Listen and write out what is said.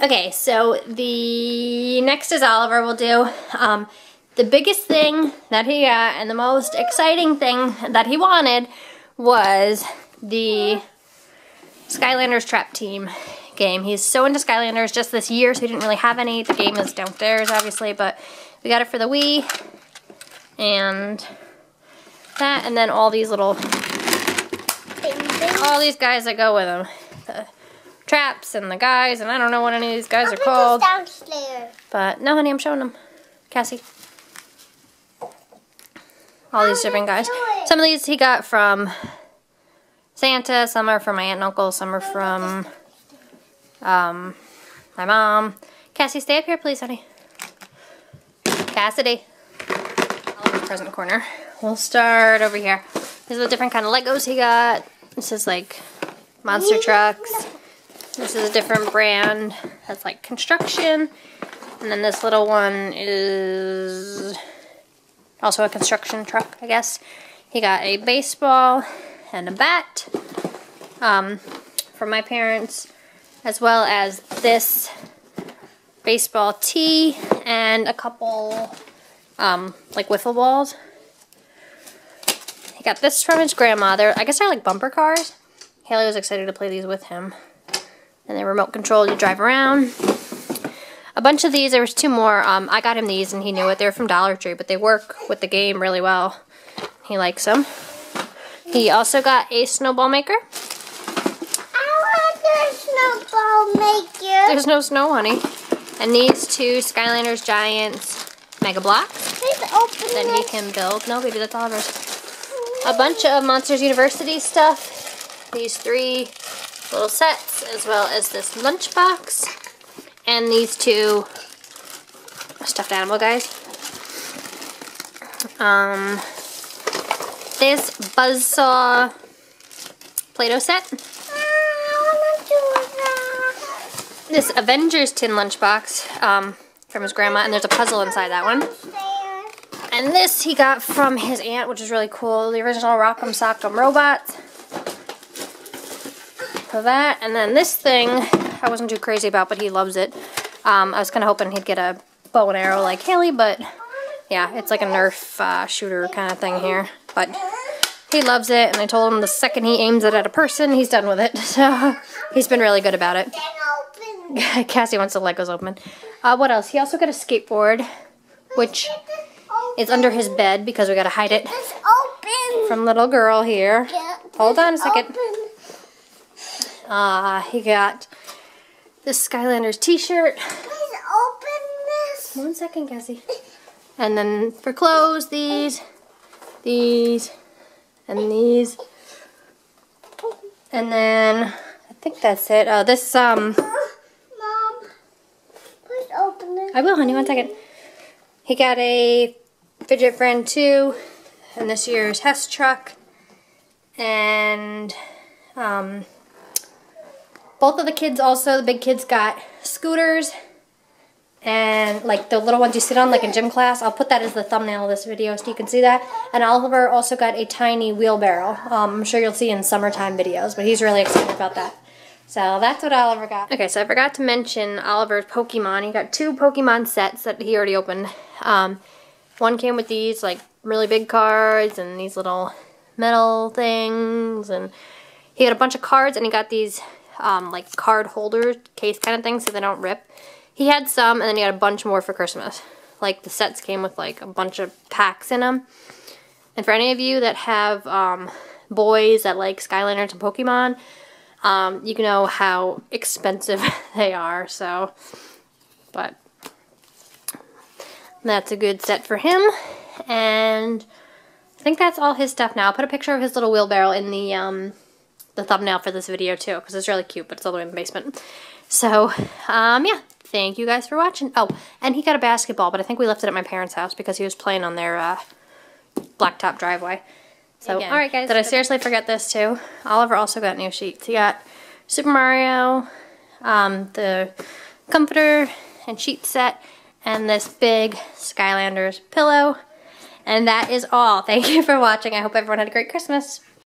Okay, so the next is Oliver will do. The biggest thing that he got and the most exciting thing that he wanted was the Skylanders Trap Team game. He's so into Skylanders just this year, so he didn't really have any. The game is downstairs, obviously, but we got it for the Wii and that, and then all these little, all these guys that go with them. The traps and the guys, and I don't know what any of these guys are called. Downstairs. But no, honey, I'm showing them. Cassie. All these different guys. Some of these he got from Santa, some are from my aunt and uncle, some are from my mom. Cassie, stay up here, please, honey. Cassidy. I'll have the present corner. We'll start over here. These are the different kind of Legos he got. This is like monster trucks. This is a different brand that's like construction. And then this little one is also a construction truck, I guess. He got a baseball and a bat from my parents, as well as this baseball tee and a couple like wiffle balls. He got this from his grandma. I guess they're like bumper cars. Haley was excited to play these with him. And they're remote controlled, you drive around. A bunch of these, there was two more. I got him these and he knew it. They were from Dollar Tree, but they work with the game really well. He likes them. He also got a snowball maker. I want a snowball maker. There's no snow, honey. And these two Skylanders Giants Mega Blocks. Please open it. Then he can build. No, baby, that's all of ours. A bunch of Monsters University stuff. These three little sets, as well as this lunchbox. And these two stuffed animal guys. This buzzsaw Play-Doh set. This Avengers tin lunchbox from his grandma, and there's a puzzle inside that one. And this he got from his aunt, which is really cool. The original Rock'em Sock'em Robots. For that, and then this thing I wasn't too crazy about, but he loves it. I was kind of hoping he'd get a bow and arrow like Haley, but yeah, it's like a Nerf shooter kind of thing here. But he loves it, and I told him the second he aims it at a person, he's done with it. So he's been really good about it. Cassie wants the Legos open. What else? He also got a skateboard, which is under his bed because we got to hide it from little girl here. Hold on a second. He got this Skylanders t-shirt. Please open this. One second, Cassie. And then for clothes, these, and these. And then, I think that's it. Oh, this, Mom, please open this. I will, honey, one second. He got a fidget friend, too. And this year's Hess truck. And, both of the kids also, the big kids got scooters and like the little ones you sit on like in gym class. I'll put that as the thumbnail of this video so you can see that. And Oliver also got a tiny wheelbarrow. I'm sure you'll see in summertime videos, but he's really excited about that. So that's what Oliver got. Okay, so I forgot to mention Oliver's Pokemon. He got two Pokemon sets that he already opened. One came with these like really big cards and these little metal things, and he got a bunch of cards and he got these like card holder case kind of thing so they don't rip. He had some, and then he had a bunch more for Christmas. Like the sets came with like a bunch of packs in them. And for any of you that have boys that like Skylanders and Pokemon, you can know how expensive they are. So, but that's a good set for him. And I think that's all his stuff now. I'll put a picture of his little wheelbarrow in the thumbnail for this video too, because it's really cute, but it's all the way in the basement. So, yeah, thank you guys for watching. Oh, and he got a basketball, but I think we left it at my parents' house because he was playing on their blacktop driveway. So, again, all right, guys. Did I seriously forget this too? Oliver also got new sheets. He got Super Mario, the comforter and sheet set, and this big Skylanders pillow. And that is all. Thank you for watching. I hope everyone had a great Christmas.